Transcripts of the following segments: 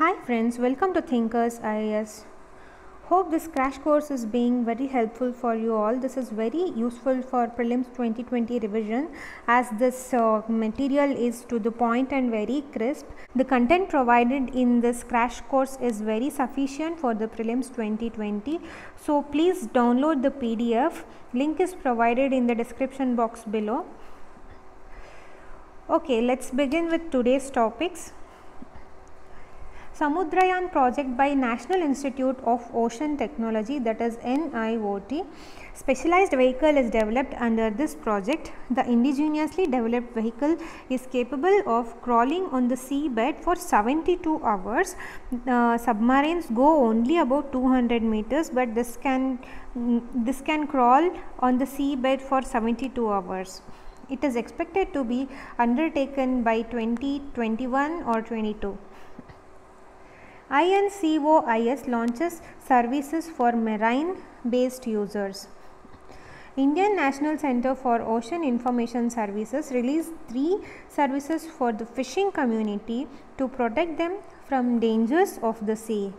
Hi friends, welcome to Thinkers IAS. Hope this crash course is being very helpful for you all. This is very useful for prelims 2020 revision as this material is to the point and very crisp. The content provided in this crash course is very sufficient for the prelims 2020. So please download the PDF. Link is provided in the description box below. Okay, let's begin with today's topics. Samudrayan project by National Institute of Ocean Technology, that is NIOT. Specialized vehicle is developed under this project. The indigenously developed vehicle is capable of crawling on the seabed for 72 hours. Submarines go only about 200 meters, but this can crawl on the seabed for 72 hours. It is expected to be undertaken by 2021 or 22. INCOIS launches services for marine based users. Indian National Center for Ocean Information Services released 3 services for the fishing community to protect them from dangers of the sea.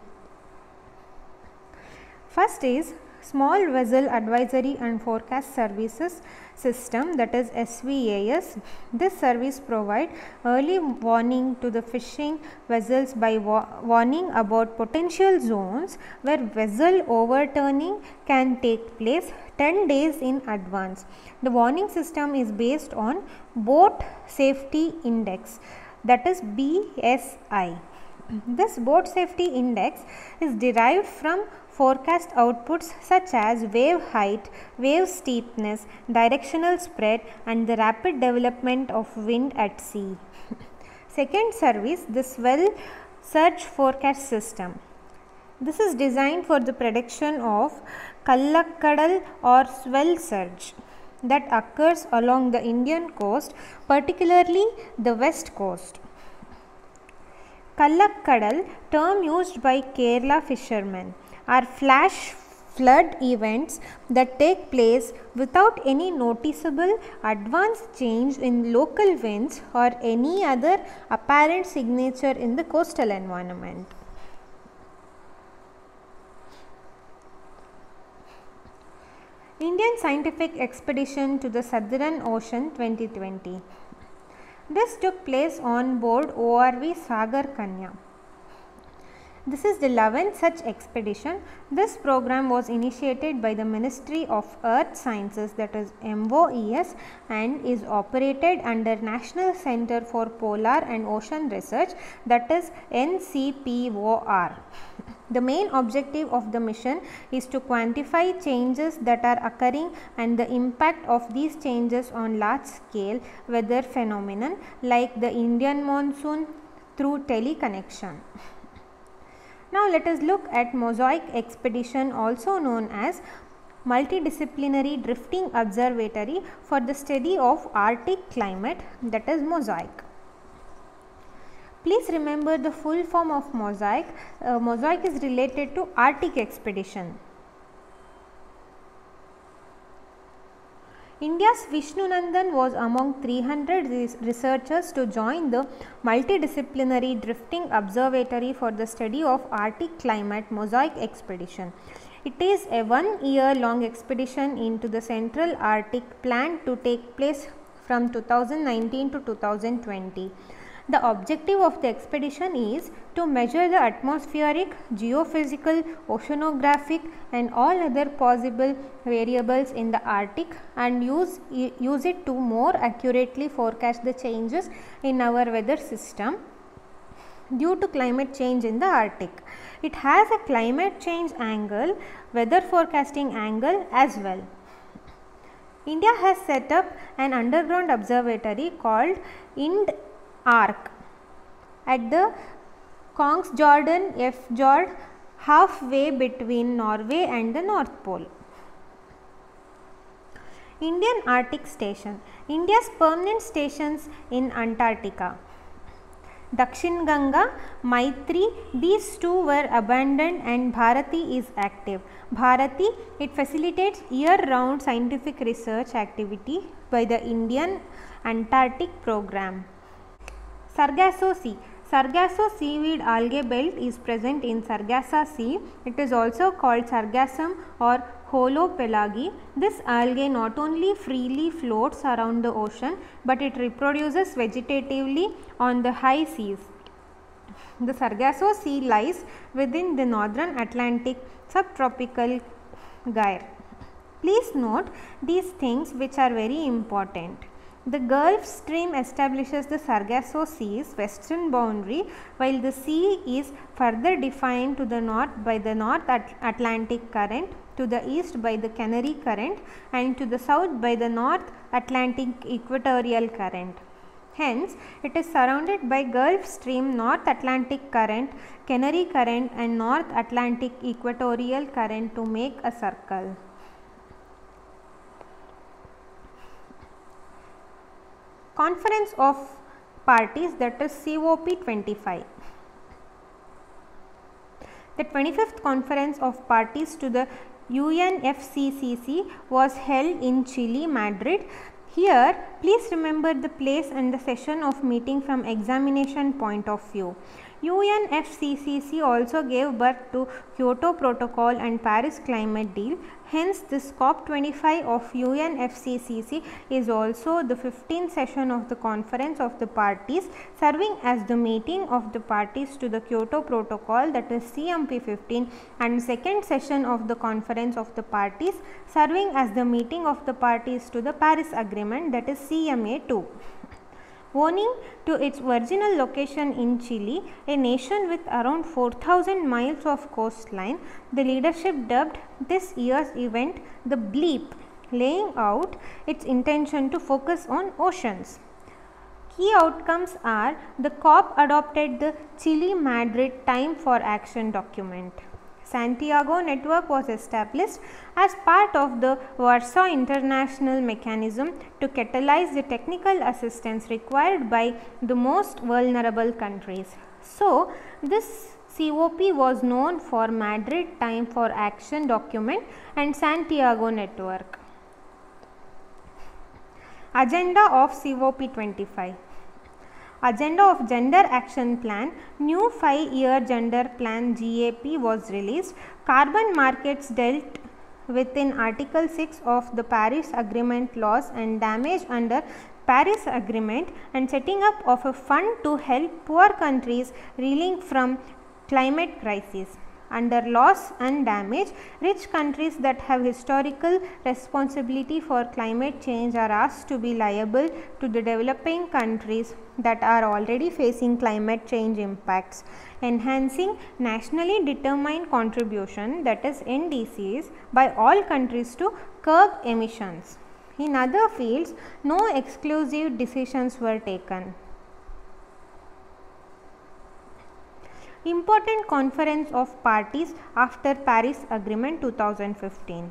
First is Small Vessel Advisory and Forecast Services System, that is SVAS. This service provides early warning to the fishing vessels by warning about potential zones where vessel overturning can take place 10 days in advance. The warning system is based on Boat Safety Index, that is BSI. This boat safety index is derived from forecast outputs such as wave height, wave steepness, directional spread and the rapid development of wind at sea. Second service, the swell surge forecast system. This is designed for the prediction of Kallakkadal or swell surge that occurs along the Indian coast, particularly the west coast. Kallakkadal, term used by Kerala fishermen, are flash flood events that take place without any noticeable advance change in local winds or any other apparent signature in the coastal environment. Indian Scientific Expedition to the Southern Ocean 2020. This took place on board ORV Sagar Kanaya. This is the 11th such expedition. This program was initiated by the Ministry of Earth Sciences, that is MoES, and is operated under National Center for Polar and Ocean Research, that is NCPOR. The main objective of the mission is to quantify changes that are occurring and the impact of these changes on large scale weather phenomenon like the Indian monsoon through teleconnection. Now let us look at Mosaic expedition, also known as Multidisciplinary Drifting Observatory for the study of Arctic climate, that is Mosaic. Please remember the full form of Mosaic. Mosaic is related to Arctic expedition. India's Vishnu Nandan was among 300 researchers to join the Multidisciplinary Drifting Observatory for the Study of Arctic Climate Mosaic expedition. It is a 1-year long expedition into the Central Arctic planned to take place from 2019 to 2020. The objective of the expedition is to measure the atmospheric, geophysical, oceanographic and all other possible variables in the Arctic and use it to more accurately forecast the changes in our weather system due to climate change in the Arctic. It has a climate change angle, weather forecasting angle as well. India has set up an underground observatory called ind Arc at the Kongsfjorden fjord, halfway between Norway and the North Pole. Indian Arctic Station, India's permanent stations in Antarctica. Dakshin Ganga, Maitri, these two were abandoned and Bharati is active. Bharati, it facilitates year-round scientific research activity by the Indian Antarctic Program. Sargasso Sea. Sargasso seaweed algae belt is present in Sargasso Sea. It is also called sargassum or holopelagi. This algae not only freely floats around the ocean, but it reproduces vegetatively on the high seas. The Sargasso Sea lies within the northern Atlantic subtropical gyre. Please note these things which are very important. The Gulf Stream establishes the Sargasso Sea's western boundary, while the sea is further defined to the north by the North Atlantic Current, to the east by the Canary Current, and to the south by the North Atlantic Equatorial Current. Hence, it is surrounded by Gulf Stream, North Atlantic Current, Canary Current, and North Atlantic Equatorial Current to make a circle. Conference of Parties, that is COP25. The 25th Conference of Parties to the UNFCCC was held in Chile, Madrid. Here, please remember the place and the session of meeting from examination point of view. UNFCCC also gave birth to Kyoto Protocol and Paris Climate Deal. Hence, this COP25 of UNFCCC is also the 15th session of the Conference of the Parties, serving as the meeting of the parties to the Kyoto Protocol, that is CMP15, and second session of the Conference of the Parties, serving as the meeting of the parties to the Paris Agreement, that is CMA2. Owing to its original location in Chile, a nation with around 4,000 miles of coastline, the leadership dubbed this year's event the BLEAP, laying out its intention to focus on oceans. Key outcomes are the COP adopted the Chile-Madrid Time for Action document. Santiago network was established as part of the Warsaw international mechanism to catalyze the technical assistance required by the most vulnerable countries. So, this COP was known for Madrid Time for Action document and Santiago network. Agenda of COP25. Agenda of Gender Action Plan, new 5-year Gender Plan GAP was released. Carbon markets dealt within Article 6 of the Paris Agreement laws and damage under Paris Agreement, and setting up of a fund to help poor countries reeling from climate crisis. Under loss and damage, rich countries that have historical responsibility for climate change are asked to be liable to the developing countries that are already facing climate change impacts. Enhancing nationally determined contribution, that is NDCs, by all countries to curb emissions. In other fields, no exclusive decisions were taken. Important Conference of Parties after Paris Agreement 2015.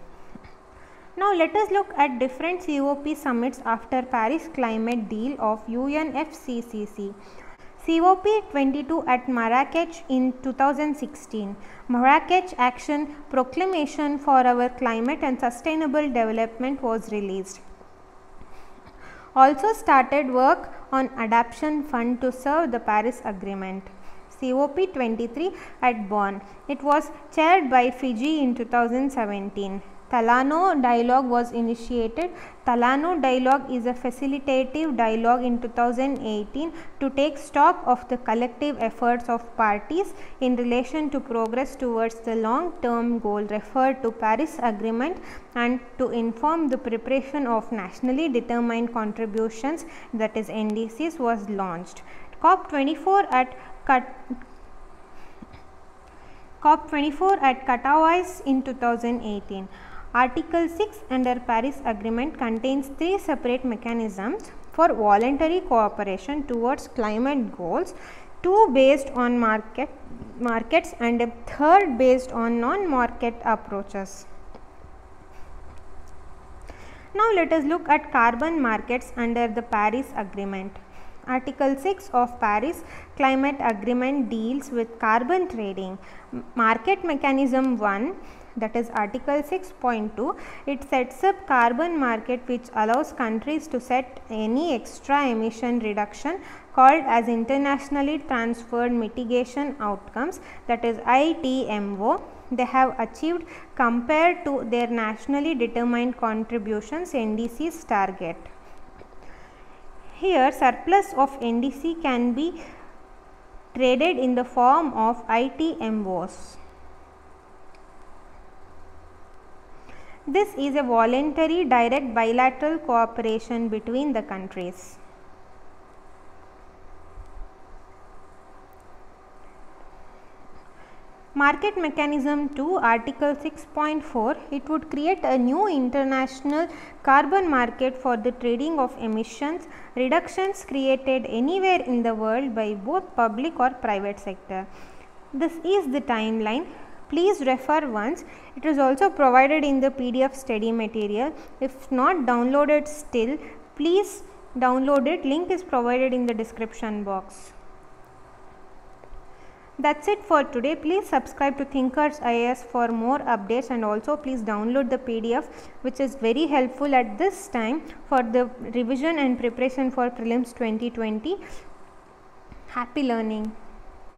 Now, let us look at different COP summits after Paris Climate Deal of UNFCCC. COP22 at Marrakech in 2016. Marrakech Action Proclamation for Our Climate and Sustainable Development was released. Also started work on Adaptation Fund to serve the Paris Agreement. COP23 at Bonn. It was chaired by Fiji in 2017. Talanoa dialogue was initiated. Talanoa dialogue is a facilitative dialogue in 2018 to take stock of the collective efforts of parties in relation to progress towards the long-term goal referred to Paris Agreement, and to inform the preparation of nationally determined contributions, that is NDCs, was launched. COP24 at Katowice in 2018. Article 6 under Paris Agreement contains 3 separate mechanisms for voluntary cooperation towards climate goals, 2 based on markets and a 3rd based on non-market approaches. Now, let us look at carbon markets under the Paris Agreement. Article 6 of Paris Climate Agreement deals with carbon trading. Market Mechanism 1, that is Article 6.2, it sets up carbon market which allows countries to set any extra emission reduction called as internationally transferred mitigation outcomes, that is ITMO. They have achieved compared to their nationally determined contributions NDCs target. Here surplus of NDC can be traded in the form of ITMOs. This is a voluntary direct bilateral cooperation between the countries. Market Mechanism 2, Article 6.4, it would create a new international carbon market for the trading of emissions reductions created anywhere in the world by both public or private sector. This is the timeline. Please refer once. It is also provided in the PDF study material. If not downloaded still, please download it. Link is provided in the description box. That's it for today. Please subscribe to Thinkers IAS for more updates, and also please download the PDF, which is very helpful at this time for the revision and preparation for prelims 2020. Happy learning.